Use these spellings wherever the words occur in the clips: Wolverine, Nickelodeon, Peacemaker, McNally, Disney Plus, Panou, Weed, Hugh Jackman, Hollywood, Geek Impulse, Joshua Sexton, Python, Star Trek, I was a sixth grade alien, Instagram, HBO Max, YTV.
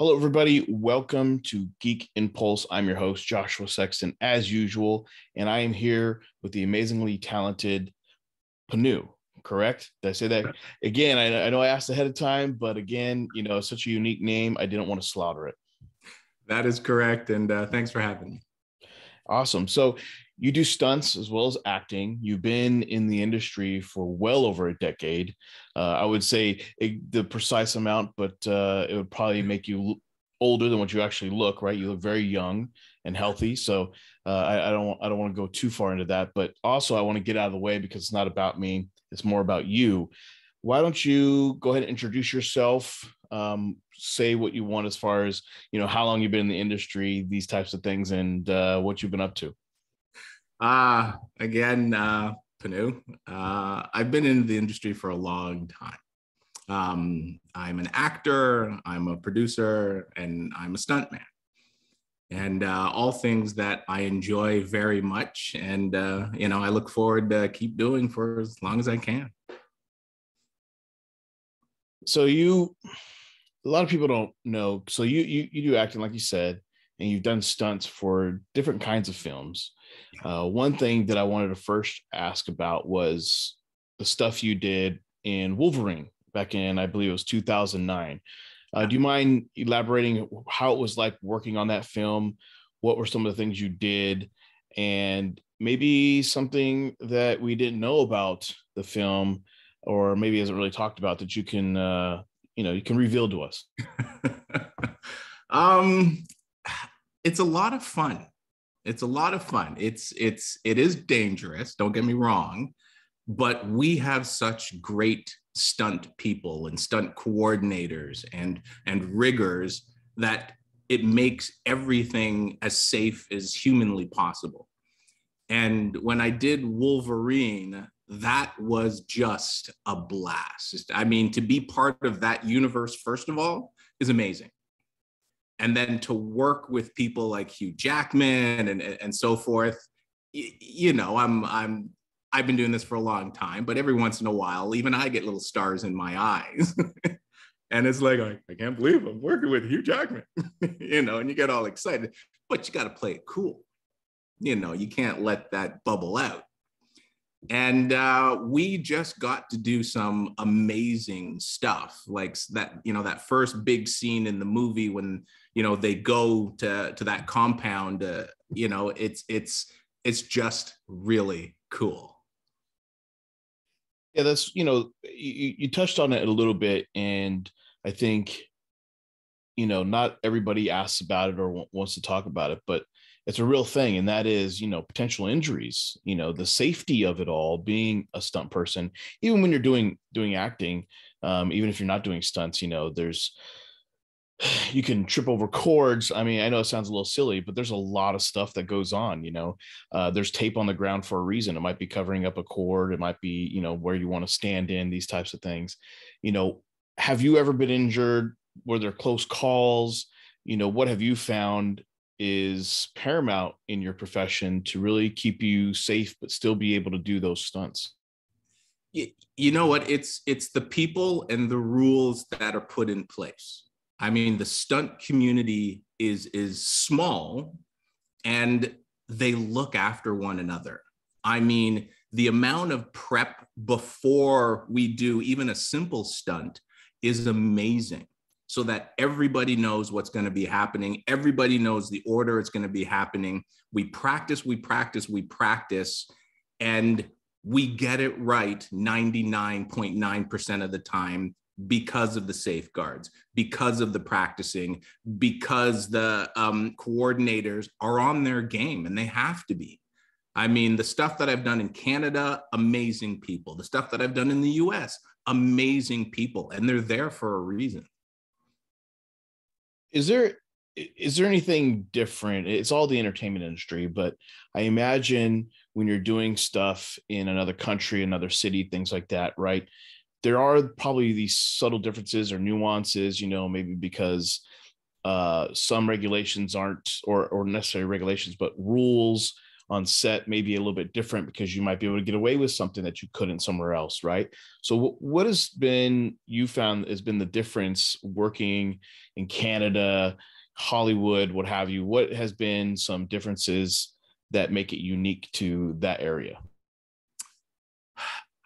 Hello, everybody. Welcome to Geek Impulse. I'm your host, Joshua Sexton, as usual, and I am here with the amazingly talented Panou, correct? Did I say that? Again, I know I asked ahead of time, but again, you know, such a unique name, I didn't want to slaughter it. That is correct, and thanks for having me. Awesome. So you do stunts as well as acting. You've been in the industry for well over a decade. I would say the precise amount, but it would probably make you older than what you actually look, right? You look very young and healthy. So I don't want to go too far into that, but also I want to get out of the way because it's not about me. It's more about you. Why don't you go ahead and introduce yourself? Say what you want as far as, you know, how long you've been in the industry, these types of things, and what you've been up to. Panou. I've been in the industry for a long time. I'm an actor, I'm a producer, and I'm a stuntman. And all things that I enjoy very much. And, you know, I look forward to keep doing for as long as I can. So a lot of people don't know. So you do acting, like you said, and you've done stunts for different kinds of films. One thing that I wanted to first ask about was the stuff you did in Wolverine back in, I believe it was 2009. Do you mind elaborating how it was like working on that film? What were some of the things you did? And maybe something that we didn't know about the film, or maybe isn't really talked about, that you can, you can reveal to us. It's a lot of fun. It is dangerous. Don't get me wrong, but we have such great stunt people and stunt coordinators and riggers that it makes everything as safe as humanly possible. And when I did Wolverine, that was just a blast. I mean, to be part of that universe, first of all, is amazing. And then to work with people like Hugh Jackman and so forth, you know, I've been doing this for a long time, but every once in a while, even I get little stars in my eyes. And it's like, I can't believe I'm working with Hugh Jackman, you know, and you get all excited, but you got to play it cool. You know, you can't let that bubble out. And we just got to do some amazing stuff like that, you know, that first big scene in the movie when, you know, they go to that compound, you know, it's just really cool. Yeah, that's, you know, you touched on it a little bit, and I think, you know, not everybody asks about it or wants to talk about it, but it's a real thing. And that is, you know, potential injuries, you know, the safety of it all, being a stunt person, even when you're doing acting, even if you're not doing stunts, you know, you can trip over cords. I mean, I know it sounds a little silly, but there's a lot of stuff that goes on, you know, there's tape on the ground for a reason. It might be covering up a cord. It might be, you know, where you want to stand in, these types of things. You know, have you ever been injured? Were there close calls? You know, what have you found is paramount in your profession to really keep you safe, but still be able to do those stunts? You know what? It's the people and the rules that are put in place. I mean, the stunt community is small, and they look after one another. I mean, the amount of prep before we do even a simple stunt is amazing, so that everybody knows what's going to be happening. Everybody knows the order it's going to be happening. We practice, and we get it right 99.9% of the time because of the safeguards, because of the practicing, because the coordinators are on their game, and they have to be. I mean, the stuff that I've done in Canada, amazing people. The stuff that I've done in the US, amazing people, and they're there for a reason. Is there anything different? It's all the entertainment industry, but I imagine when you're doing stuff in another country, another city, things like that, right? There are probably these subtle differences or nuances, you know, maybe because some regulations aren't, or necessarily regulations, but rules on set may be a little bit different because you might be able to get away with something that you couldn't somewhere else, right? So what has been, you found has been the difference working in Canada, Hollywood, what have you? What has been some differences that make it unique to that area?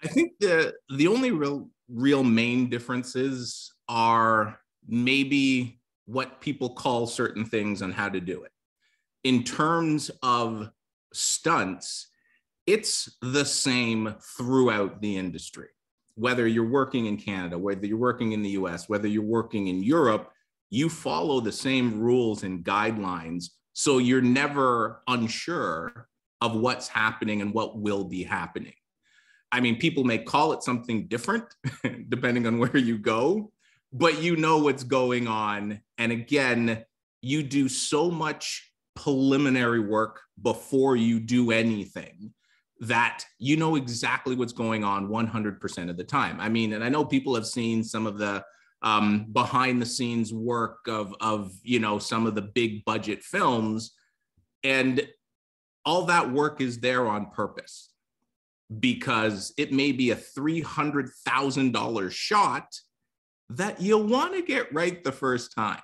I think the only real main differences are maybe what people call certain things and how to do it. In terms of stunts, it's the same throughout the industry. Whether you're working in Canada, whether you're working in the US, whether you're working in Europe, you follow the same rules and guidelines. So you're never unsure of what's happening and what will be happening. I mean, people may call it something different depending on where you go, but you know what's going on. And again, you do so much preliminary work before you do anything that you know exactly what's going on 100% of the time. I mean, and I know people have seen some of the behind the scenes work of you know, some of the big budget films, and all that work is there on purpose because it may be a $300,000 shot that you'll want to get right the first time.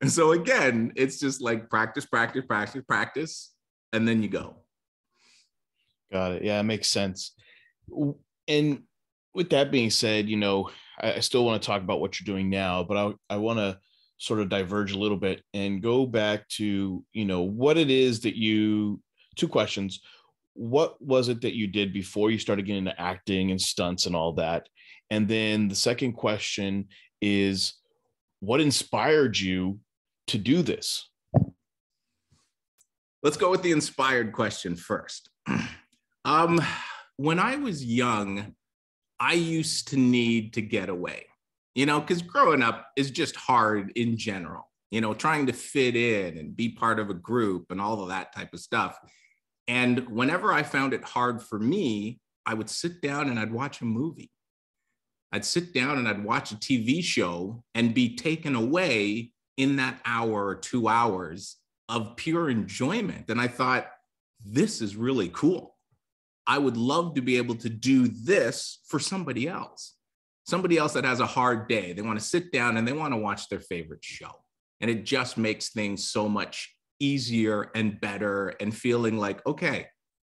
And so again, it's just like practice, practice, practice, practice, and then you go. Got it. Yeah, it makes sense. And with that being said, you know, I still want to talk about what you're doing now, but I want to sort of diverge a little bit and go back to, you know, what it is that you, two questions. What was it that you did before you started getting into acting and stunts and all that? And then the second question is, what inspired you to do this? Let's go with the inspired question first. When I was young, I used to need to get away, you know, because growing up is just hard in general, you know, trying to fit in and be part of a group and all of that type of stuff. And whenever I found it hard for me, I would sit down and I'd watch a movie. I'd sit down and I'd watch a TV show and be taken away in that hour or 2 hours of pure enjoyment. And I thought, this is really cool. I would love to be able to do this for somebody else that has a hard day. They want to sit down and they want to watch their favorite show. And it just makes things so much easier and better and feeling like, okay,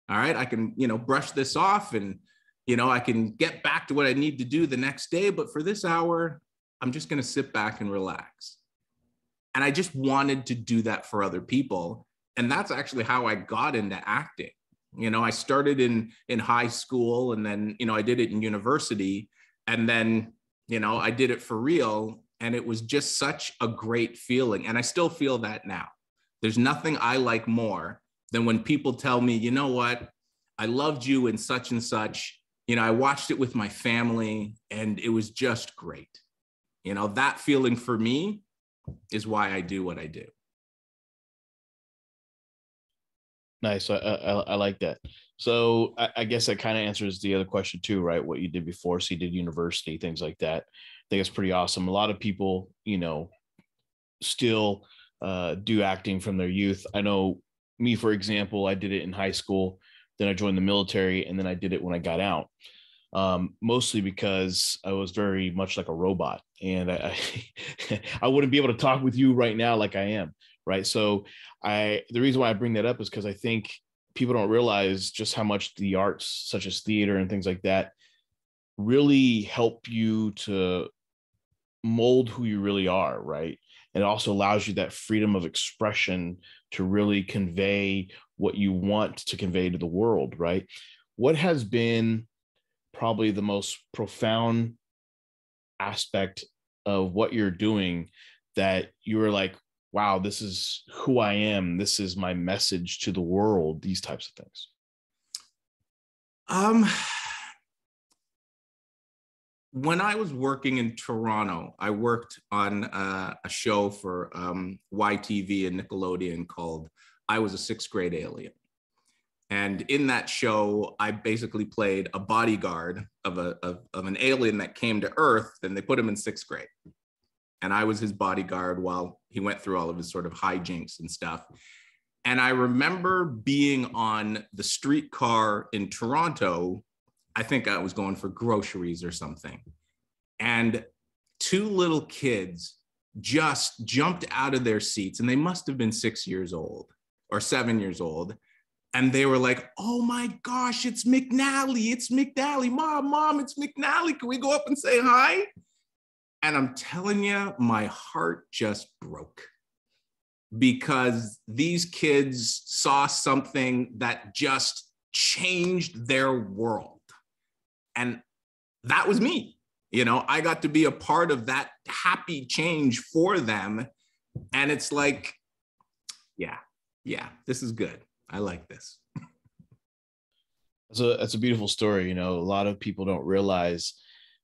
all right, I can, you know, brush this off and, you know, I can get back to what I need to do the next day, but for this hour, I'm just going to sit back and relax. And I just wanted to do that for other people. And that's actually how I got into acting. You know, I started in high school and then, you know, I did it in university and then, you know, I did it for real. And it was just such a great feeling. And I still feel that now. There's nothing I like more than when people tell me, you know what, I loved you in such and such. You know, I watched it with my family and it was just great. You know, that feeling for me is why I do what I do. Nice. I like that. So I guess that kind of answers the other question too, right? What you did before. So you did university, things like that. I think it's pretty awesome. A lot of people, you know, still do acting from their youth. I know me, for example, I did it in high school. Then I joined the military, and then I did it when I got out, mostly because I was very much like a robot, and I wouldn't be able to talk with you right now like I am, right? So the reason why I bring that up is because I think people don't realize just how much the arts, such as theater and things like that, really help you to mold who you really are, right? And it also allows you that freedom of expression to really convey what you want to convey to the world, right? What has been probably the most profound aspect of what you're doing that you were like, wow, this is who I am. This is my message to the world, these types of things. When I was working in Toronto, I worked on a show for YTV and Nickelodeon called I Was a Sixth Grade Alien. And in that show, I basically played a bodyguard of an alien that came to Earth, and they put him in sixth grade. And I was his bodyguard while he went through all of his sort of hijinks and stuff. And I remember being on the streetcar in Toronto. I think I was going for groceries or something. And two little kids just jumped out of their seats, and they must have been 6 years old or 7 years old. And they were like, oh my gosh, it's McNally. It's McNally. Mom, it's McNally. Can we go up and say hi? And I'm telling you, my heart just broke, because these kids saw something that just changed their world. And that was me. You know, I got to be a part of that happy change for them. And it's like, yeah, this is good. I like this. That's a beautiful story. You know, a lot of people don't realize,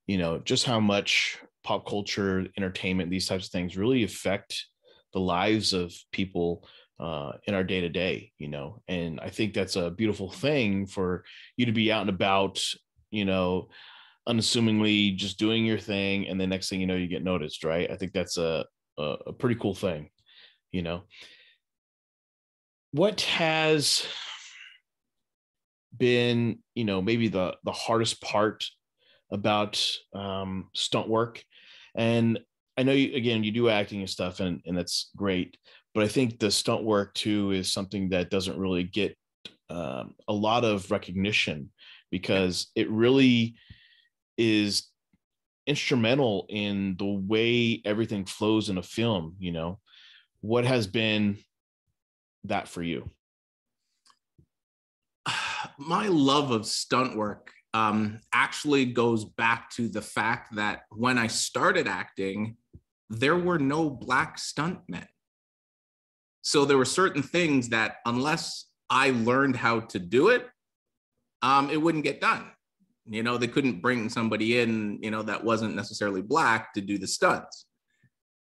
you know, just how much pop culture, entertainment, these types of things really affect the lives of people in our day to day, you know. And I think that's a beautiful thing for you to be out and about, you know, unassumingly just doing your thing. And the next thing you know, you get noticed, right? I think that's a pretty cool thing, you know. What has been, you know, maybe the hardest part about stunt work? And I know, you do acting and stuff, and that's great. But I think the stunt work, too, is something that doesn't really get a lot of recognition, because it really is instrumental in the way everything flows in a film, you know. What has been that for you? My love of stunt work actually goes back to the fact that when I started acting, there were no Black stuntmen. So there were certain things that unless I learned how to do it, it wouldn't get done. You know, they couldn't bring somebody in, you know, that wasn't necessarily Black to do the stunts.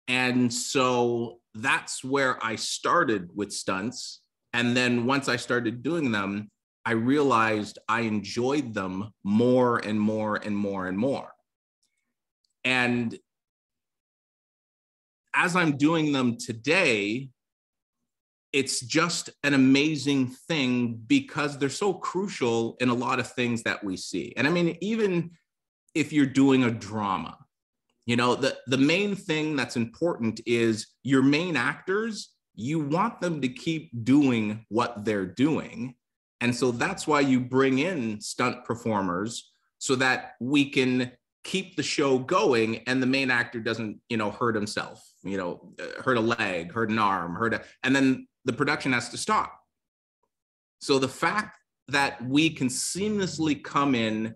And so that's where I started with stunts. And then once I started doing them, I realized I enjoyed them more and more and more and more. And as I'm doing them today, it's just an amazing thing, because they're so crucial in a lot of things that we see. And I mean, even if you're doing a drama, you know, the main thing that's important is your main actors, you want them to keep doing what they're doing. And so that's why you bring in stunt performers, so that we can keep the show going and the main actor doesn't, you know, hurt himself, you know, hurt a leg, hurt an arm, and then the production has to stop. So the fact that we can seamlessly come in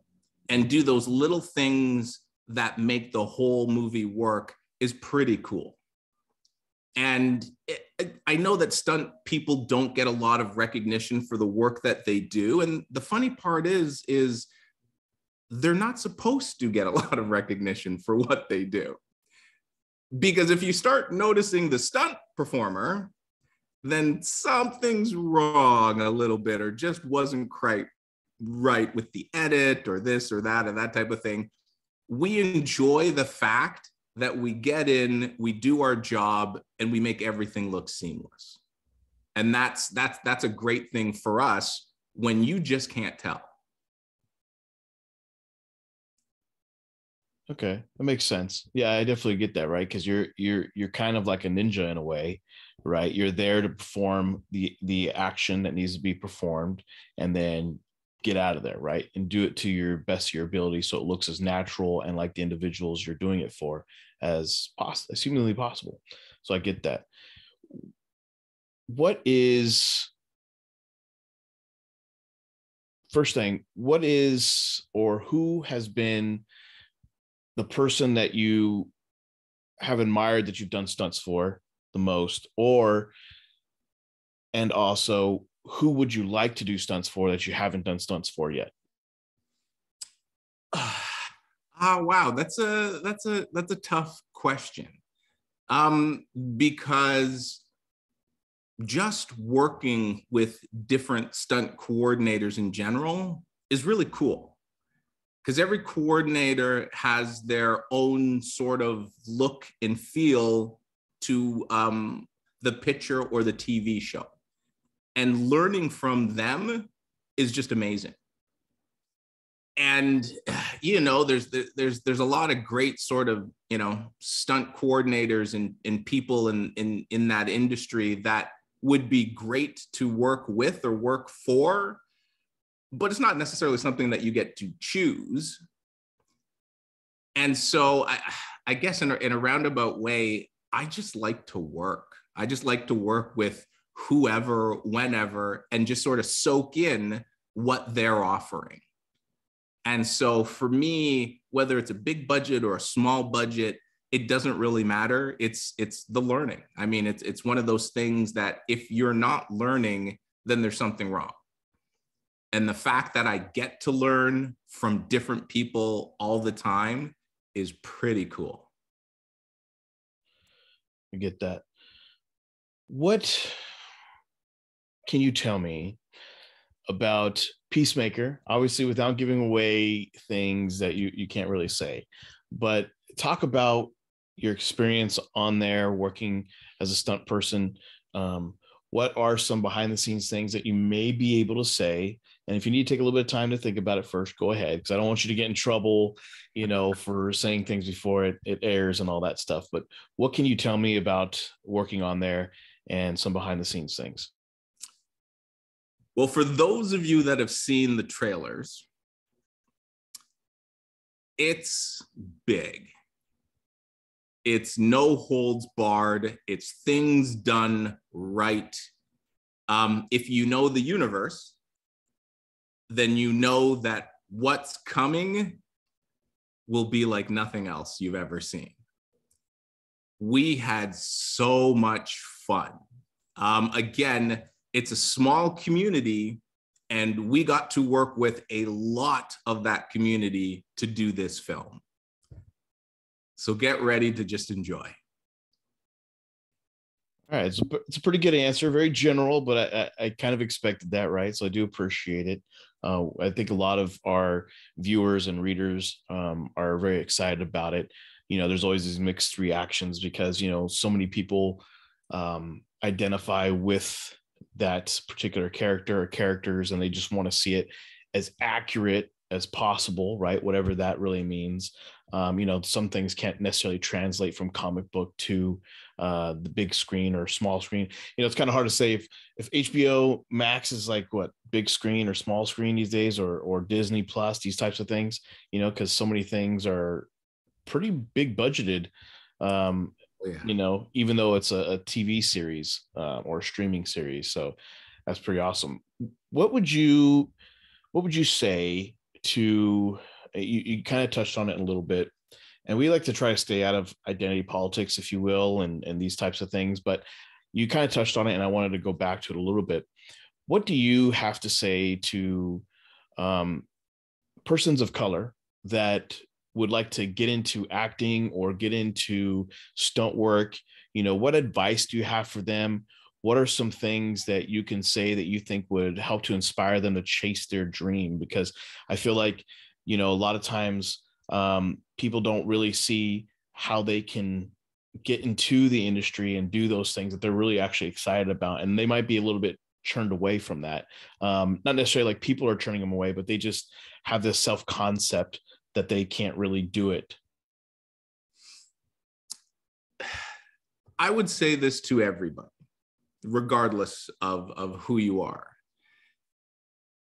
and do those little things that make the whole movie work is pretty cool. And I know that stunt people don't get a lot of recognition for the work that they do. And the funny part is they're not supposed to get a lot of recognition for what they do. Because if you start noticing the stunt performer, then something's wrong a little bit, or just wasn't quite right with the edit or this or that type of thing. We enjoy the fact that we get in, we do our job, and we make everything look seamless. And that's a great thing for us when you just can't tell. Okay, that makes sense. Yeah, I definitely get that, right? Because you're kind of like a ninja in a way, right? You're there to perform the action that needs to be performed, and then get out of there, right? And do it to your best of your ability, so it looks as natural and like the individuals you're doing it for as humanly possible. So I get that. What is, or who has been the person that you have admired that you've done stunts for the most, and also who would you like to do stunts for that you haven't done stunts for yet? Oh, wow. That's a tough question. Because just working with different stunt coordinators in general is really cool, because every coordinator has their own sort of look and feel to the picture or the TV show. and learning from them is just amazing. And, you know, there's a lot of great sort of, you know, stunt coordinators and people in that industry that would be great to work with or work for, but it's not necessarily something that you get to choose. And so I guess in a roundabout way, I just like to work. I just like to work with whoever, whenever, and just sort of soak in what they're offering. And so for me, whether it's a big budget or a small budget, it doesn't really matter. It's the learning. I mean, it's one of those things that if you're not learning, then there's something wrong. And the fact that I get to learn from different people all the time is pretty cool. I get that. What can you tell me about Peacemaker, obviously without giving away things that you can't really say, but talk about your experience on there working as a stunt person. What are some behind the scenes things that you may be able to say? And if you need to take a little bit of time to think about it first, go ahead, because I don't want you to get in trouble, you know, for saying things before it airs and all that stuff. But what can you tell me about working on there and some behind the scenes things? Well, for those of you that have seen the trailers, it's big. It's no holds barred. It's things done right. If you know the universe, then you know that what's coming will be like nothing else you've ever seen. We had so much fun. Again, it's a small community, and we got to work with a lot of that community to do this film. So get ready to just enjoy. All right, it's a pretty good answer, very general, but I kind of expected that, right? So I do appreciate it. I think a lot of our viewers and readers are very excited about it. You know, there's always these mixed reactions because, you know, so many people identify with that particular character or characters, and they just want to see it as accurate as possible, right? Whatever that really means. You know, some things can't necessarily translate from comic book to the big screen or small screen. You know, it's kind of hard to say if HBO Max is like what, big screen or small screen these days, or Disney Plus, these types of things, you know, because so many things are pretty big budgeted. Yeah. You know, even though it's a TV series or a streaming series. So that's pretty awesome. What would you say to, you kind of touched on it a little bit, and we like to try to stay out of identity politics, if you will, and these types of things, but you kind of touched on it and I wanted to go back to it a little bit. What do you have to say to persons of color that would like to get into acting or get into stunt work? You know, what advice do you have for them? What are some things that you can say that you think would help to inspire them to chase their dream? Because I feel like, you know, a lot of times people don't really see how they can get into the industry and do those things that they're really actually excited about. And they might be a little bit churned away from that. Not necessarily like people are turning them away, but they just have this self-concept that they can't really do it. I would say this to everybody, regardless of who you are.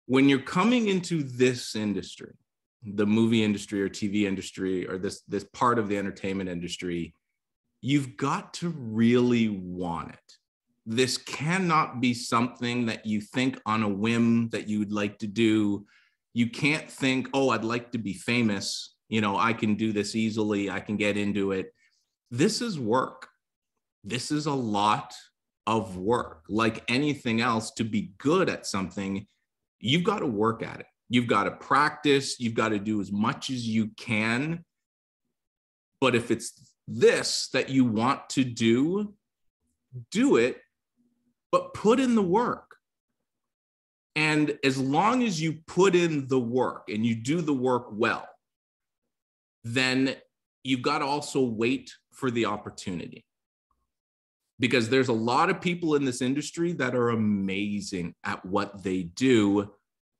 When you're coming into this industry, the movie industry or TV industry, or this part of the entertainment industry, you've got to really want it. This cannot be something that you think on a whim that you would like to do. You can't think, oh, I'd like to be famous. You know, I can do this easily. I can get into it. This is work. This is a lot of work. Like anything else, to be good at something, you've got to work at it. You've got to practice. You've got to do as much as you can. But if it's this that you want to do, do it, but put in the work. And as long as you put in the work and you do the work well, then you've got to also wait for the opportunity. because there's a lot of people in this industry that are amazing at what they do.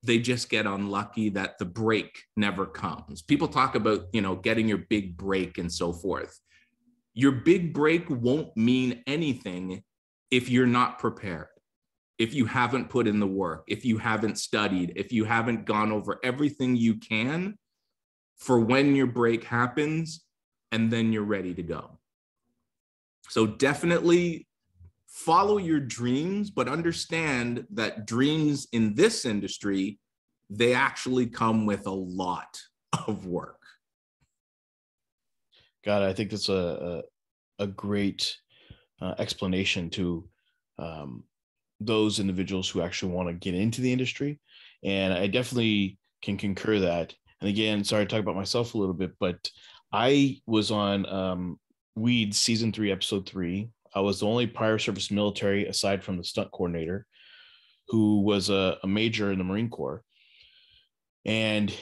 They just get unlucky that the break never comes. People talk about, you know, getting your big break and so forth. Your big break won't mean anything if you're not prepared, if you haven't put in the work, if you haven't studied, if you haven't gone over everything you can for when your break happens, and then you're ready to go. So definitely follow your dreams, but understand that dreams in this industry, they actually come with a lot of work. God, I think that's a great explanation to those individuals who actually want to get into the industry. And I definitely can concur that. And again, sorry to talk about myself a little bit, but I was on Weed season 3, episode 3. I was the only prior service military, aside from the stunt coordinator, who was a major in the Marine Corps. And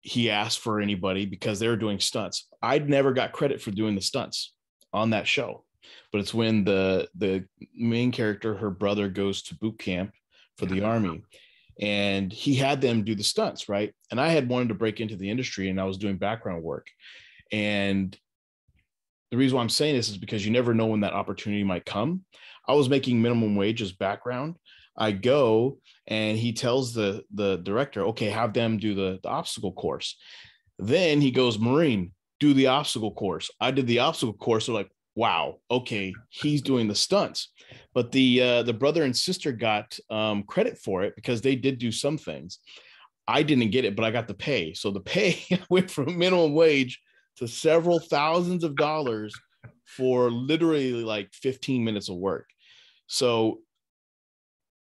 he asked for anybody because they were doing stunts. I'd never got credit for doing the stunts on that show, but it's when the main character, her brother, goes to boot camp for the Army, and he had them do the stunts, right? And I had wanted to break into the industry, and I was doing background work. And the reason why I'm saying this is because you never know when that opportunity might come. I was making minimum wage as background. I go, and he tells the director, okay, have them do the obstacle course. Then he goes, Marine, do the obstacle course. I did the obstacle course. They're like, wow, okay, he's doing the stunts. But the brother and sister got credit for it because they did do some things. I didn't get it, but I got the pay. So the pay went from minimum wage to several thousands of dollars for literally like 15 minutes of work. So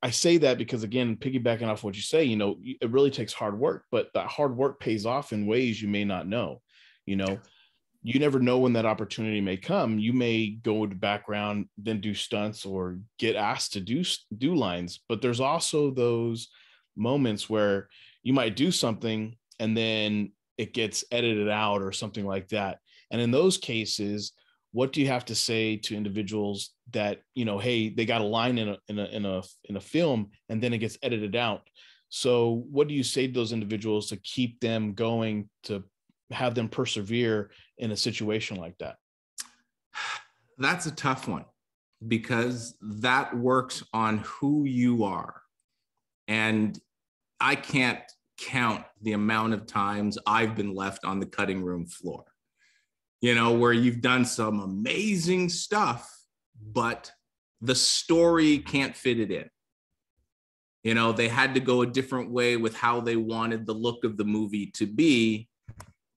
I say that because, again, piggybacking off what you say, you know, it really takes hard work, but that hard work pays off in ways you may not know. You know, you never know when that opportunity may come. You may go to background, then do stunts, or get asked to do lines. But there's also those moments where you might do something and then it gets edited out or something like that. And in those cases, what do you have to say to individuals that, you know, hey, they got a line in a film and then it gets edited out. So what do you say to those individuals to keep them going, to have them persevere in a situation like that? That's a tough one, because that works on who you are. And I can't count the amount of times I've been left on the cutting room floor, you know, where you've done some amazing stuff, but the story can't fit it in. You know, they had to go a different way with how they wanted the look of the movie to be.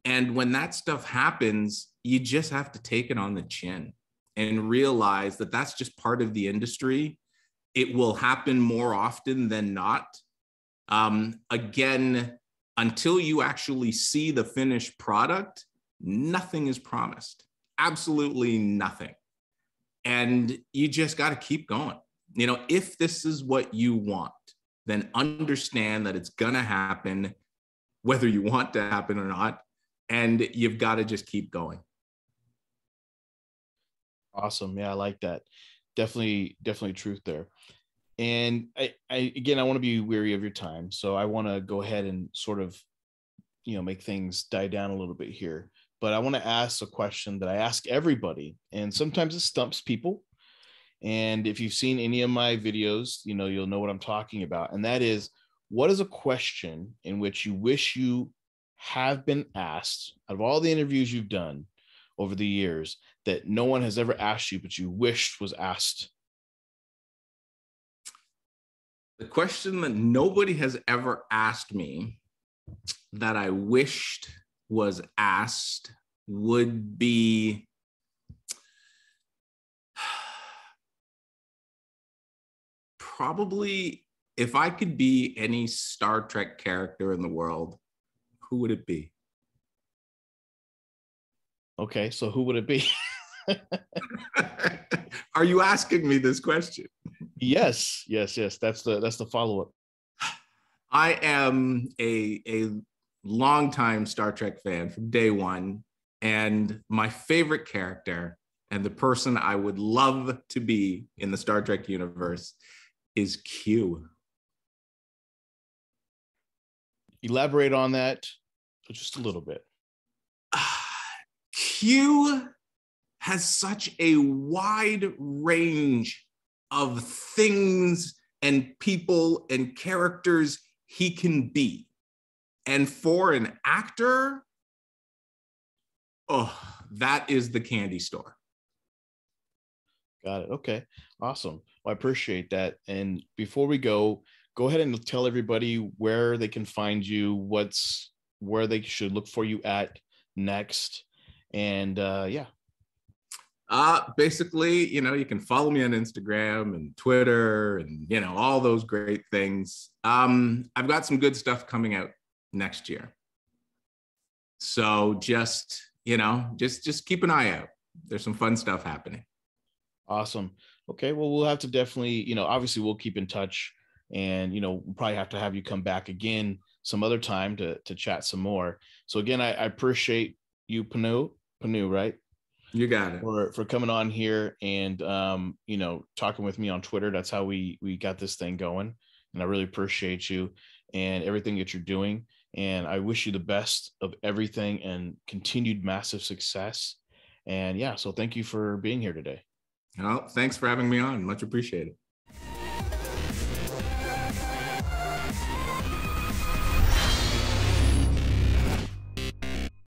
And when that stuff happens, you just have to take it on the chin and realize that that's just part of the industry. It will happen more often than not. Again, until you actually see the finished product, nothing is promised, absolutely nothing. And you just got to keep going. You know, if this is what you want, then understand that it's going to happen, whether you want to happen or not. And you've got to just keep going. Awesome. Yeah, I like that. Definitely truth there. And I want to be wary of your time. So I want to go ahead and sort of, you know, make things die down a little bit here. But I want to ask a question that I ask everybody, and sometimes it stumps people. And if you've seen any of my videos, you know, you'll know what I'm talking about. And that is, what is a question in which you wish you have been asked out of all the interviews you've done over the years that no one has ever asked you, but you wished was asked? The question that nobody has ever asked me that I wished was asked would be, probably, if I could be any Star Trek character in the world, who would it be? Okay, so who would it be? Are you asking me this question? Yes. That's the follow-up. I am a longtime Star Trek fan from day one, and my favorite character And the person I would love to be in the Star Trek universe is Q. Elaborate on that just a little bit. Q has such a wide range of things and people and characters he can be. And for an actor, oh, that is the candy store. Got it. Okay. Awesome. Well, I appreciate that. And before we go, go ahead and tell everybody where they can find you, where they should look for you at next. And yeah. Basically, you know, you can follow me on Instagram and Twitter and, you know, all those great things. I've got some good stuff coming out next year. So just, you know, just keep an eye out. There's some fun stuff happening. Awesome. Okay. Well, we'll have to definitely, you know, obviously we'll keep in touch and, you know, we'll probably have to have you come back again some other time to chat some more. So again, I appreciate you, Panou, right? You got it. For coming on here and, you know, talking with me on Twitter. That's how we got this thing going. And I really appreciate you and everything that you're doing. And I wish you the best of everything and continued massive success. And yeah, so thank you for being here today. Well, thanks for having me on. Much appreciated.